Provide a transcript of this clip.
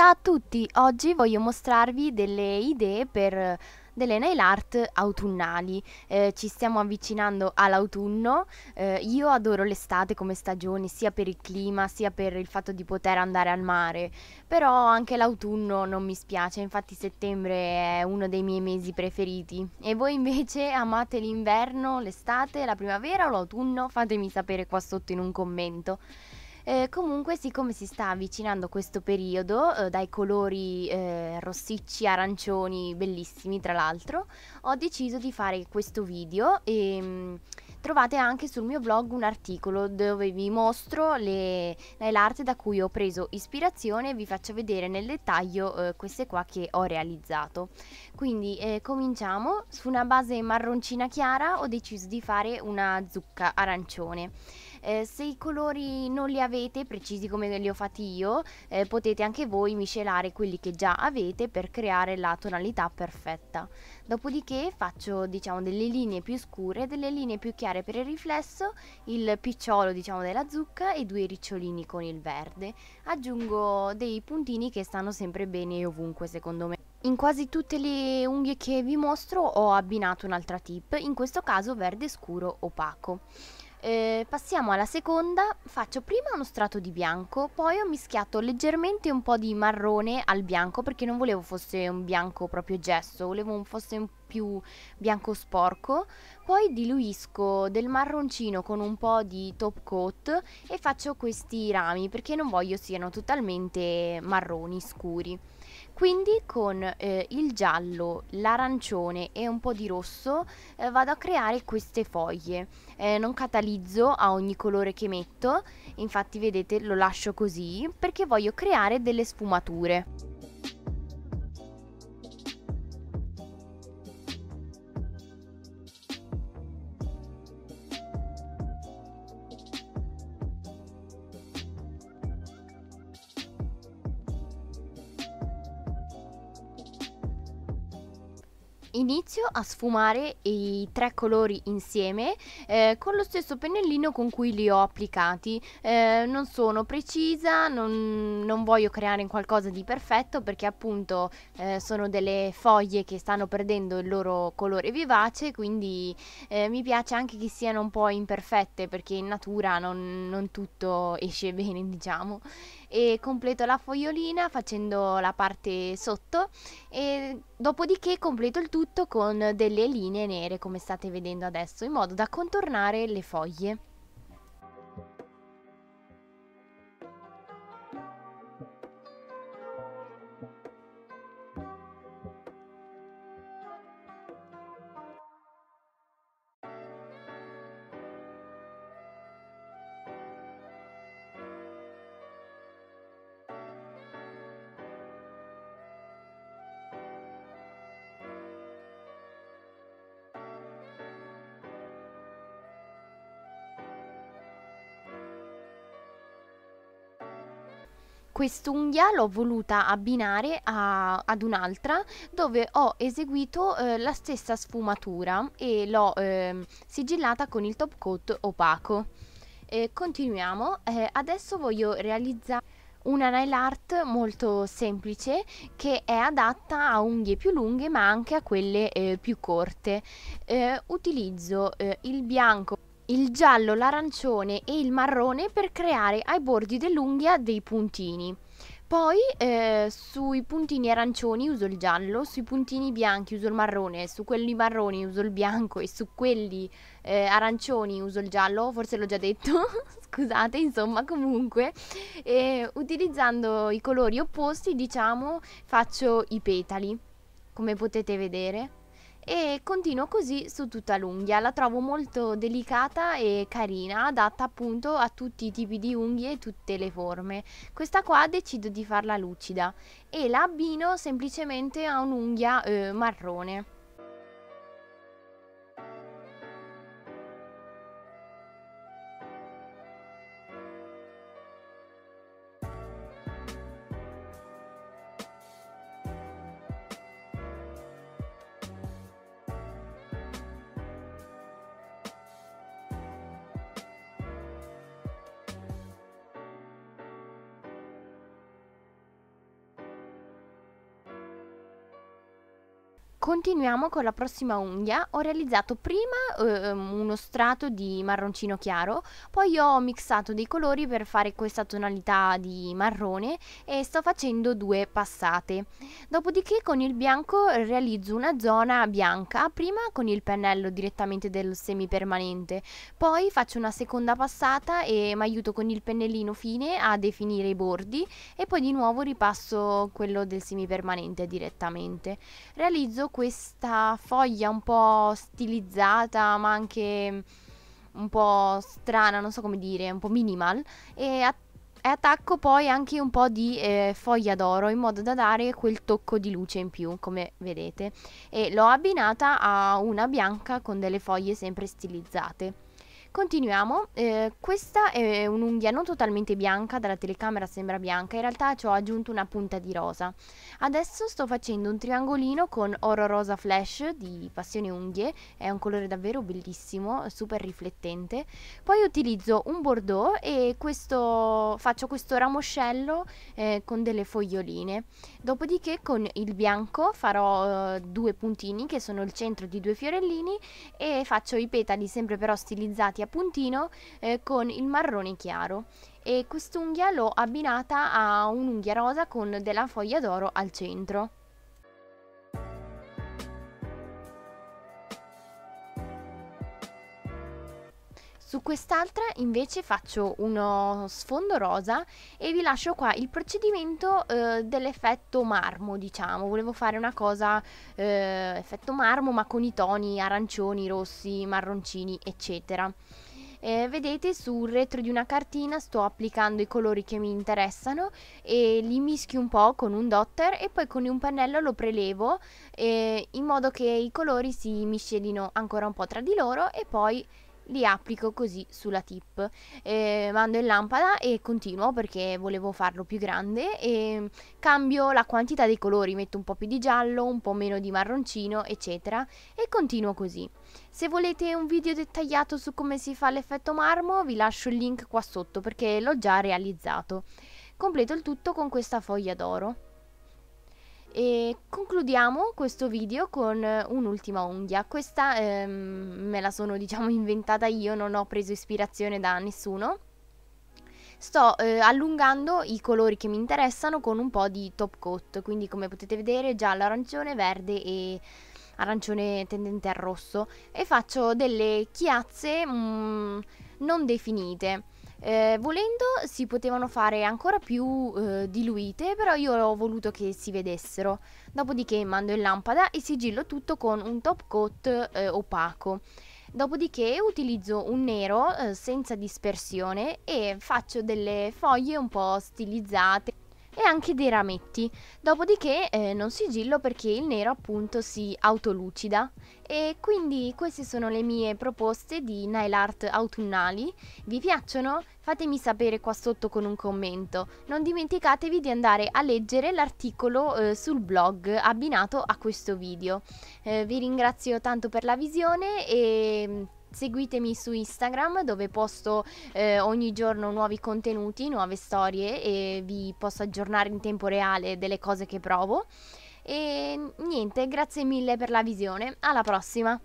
Ciao a tutti, oggi voglio mostrarvi delle idee per delle nail art autunnali. Ci stiamo avvicinando all'autunno, io adoro l'estate come stagione, sia per il clima sia per il fatto di poter andare al mare, però anche l'autunno non mi spiace, infatti settembre è uno dei miei mesi preferiti. E voi invece amate l'inverno, l'estate, la primavera o l'autunno? Fatemi sapere qua sotto in un commento. Comunque, siccome si sta avvicinando questo periodo dai colori rossicci, arancioni, bellissimi tra l'altro, ho deciso di fare questo video e trovate anche sul mio blog un articolo dove vi mostro le nail art da cui ho preso ispirazione e vi faccio vedere nel dettaglio queste qua che ho realizzato. Quindi cominciamo. Su una base marroncina chiara ho deciso di fare una zucca arancione. Se i colori non li avete precisi come li ho fatti io, potete anche voi miscelare quelli che già avete per creare la tonalità perfetta. Dopodiché faccio, diciamo, delle linee più scure, delle linee più chiare per il riflesso, il picciolo, diciamo, della zucca e due ricciolini con il verde. Aggiungo dei puntini che stanno sempre bene ovunque, secondo me. In quasi tutte le unghie che vi mostro ho abbinato un'altra tip, in questo caso verde scuro opaco. Passiamo alla seconda. Faccio prima uno strato di bianco, poi ho mischiato leggermente un po' di marrone al bianco perché non volevo fosse un bianco proprio gesso, volevo fosse un più bianco sporco. Poi diluisco del marroncino con un po' di top coat e faccio questi rami perché non voglio siano totalmente marroni scuri. Quindi con il giallo, l'arancione e un po' di rosso vado a creare queste foglie. Non catalizzo a ogni colore che metto, infatti vedete lo lascio così perché voglio creare delle sfumature. Inizio a sfumare i tre colori insieme con lo stesso pennellino con cui li ho applicati. Non sono precisa, non voglio creare in qualcosa di perfetto perché appunto sono delle foglie che stanno perdendo il loro colore vivace, quindi mi piace anche che siano un po' imperfette perché in natura non tutto esce bene, diciamo. E completo la fogliolina facendo la parte sotto e dopodiché completo il tutto con delle linee nere come state vedendo adesso, in modo da contornare le foglie. Quest'unghia l'ho voluta abbinare ad un'altra dove ho eseguito la stessa sfumatura e l'ho sigillata con il top coat opaco. Continuiamo, adesso voglio realizzare una nail art molto semplice che è adatta a unghie più lunghe ma anche a quelle più corte. Utilizzo il bianco, il giallo, l'arancione e il marrone per creare ai bordi dell'unghia dei puntini. Poi sui puntini arancioni uso il giallo, sui puntini bianchi uso il marrone, su quelli marroni uso il bianco e su quelli arancioni uso il giallo, forse l'ho già detto, scusate, insomma comunque utilizzando i colori opposti, diciamo, faccio i petali come potete vedere. E continuo così su tutta l'unghia, la trovo molto delicata e carina, adatta appunto a tutti i tipi di unghie e tutte le forme. Questa qua decido di farla lucida e la abbino semplicemente a un'unghia marrone. Continuiamo con la prossima unghia. Ho realizzato prima uno strato di marroncino chiaro, poi ho mixato dei colori per fare questa tonalità di marrone e sto facendo due passate. Dopodiché con il bianco realizzo una zona bianca, prima con il pennello direttamente dello semipermanente, poi faccio una seconda passata e mi aiuto con il pennellino fine a definire i bordi e poi di nuovo ripasso quello del semipermanente direttamente. Realizzo questa foglia un po' stilizzata ma anche un po' strana, non so come dire, un po' minimal, e attacco poi anche un po' di foglia d'oro in modo da dare quel tocco di luce in più, come vedete, e l'ho abbinata a una bianca con delle foglie sempre stilizzate. Continuiamo, questa è un'unghia non totalmente bianca, dalla telecamera sembra bianca, in realtà ci ho aggiunto una punta di rosa. Adesso sto facendo un triangolino con oro rosa flash di Passione Unghie, è un colore davvero bellissimo, super riflettente. Poi utilizzo un bordeaux e faccio questo ramoscello con delle foglioline. Dopodiché con il bianco farò due puntini che sono il centro di due fiorellini e faccio i petali sempre però stilizzati a puntino con il marrone chiaro, e quest'unghia l'ho abbinata a un'unghia rosa con della foglia d'oro al centro. Su quest'altra invece faccio uno sfondo rosa e vi lascio qua il procedimento dell'effetto marmo, diciamo. Volevo fare una cosa effetto marmo ma con i toni arancioni, rossi, marroncini eccetera. Vedete, sul retro di una cartina sto applicando i colori che mi interessano e li mischio un po' con un dotter e poi con un pennello lo prelevo in modo che i colori si miscelino ancora un po' tra di loro e poi li applico così sulla tip, mando in lampada e continuo perché volevo farlo più grande e cambio la quantità dei colori, metto un po' più di giallo, un po' meno di marroncino eccetera e continuo così. Se volete un video dettagliato su come si fa l'effetto marmo vi lascio il link qua sotto perché l'ho già realizzato. Completo il tutto con questa foglia d'oro. E concludiamo questo video con un'ultima unghia. Questa me la sono, diciamo, inventata io, non ho preso ispirazione da nessuno. Sto allungando i colori che mi interessano con un po' di top coat, quindi come potete vedere giallo, arancione, verde e arancione tendente al rosso, e faccio delle chiazze non definite. Volendo si potevano fare ancora più diluite, però io ho voluto che si vedessero. Dopodiché mando in lampada e sigillo tutto con un top coat opaco. Dopodiché utilizzo un nero senza dispersione e faccio delle foglie un po' stilizzate e anche dei rametti. Dopodiché non sigillo perché il nero appunto si autolucida. E quindi queste sono le mie proposte di nail art autunnali. Vi piacciono? Fatemi sapere qua sotto con un commento. Non dimenticatevi di andare a leggere l'articolo sul blog abbinato a questo video. Vi ringrazio tanto per la visione e seguitemi su Instagram dove posto ogni giorno nuovi contenuti, nuove storie e vi posso aggiornare in tempo reale delle cose che provo. E niente, grazie mille per la visione, alla prossima!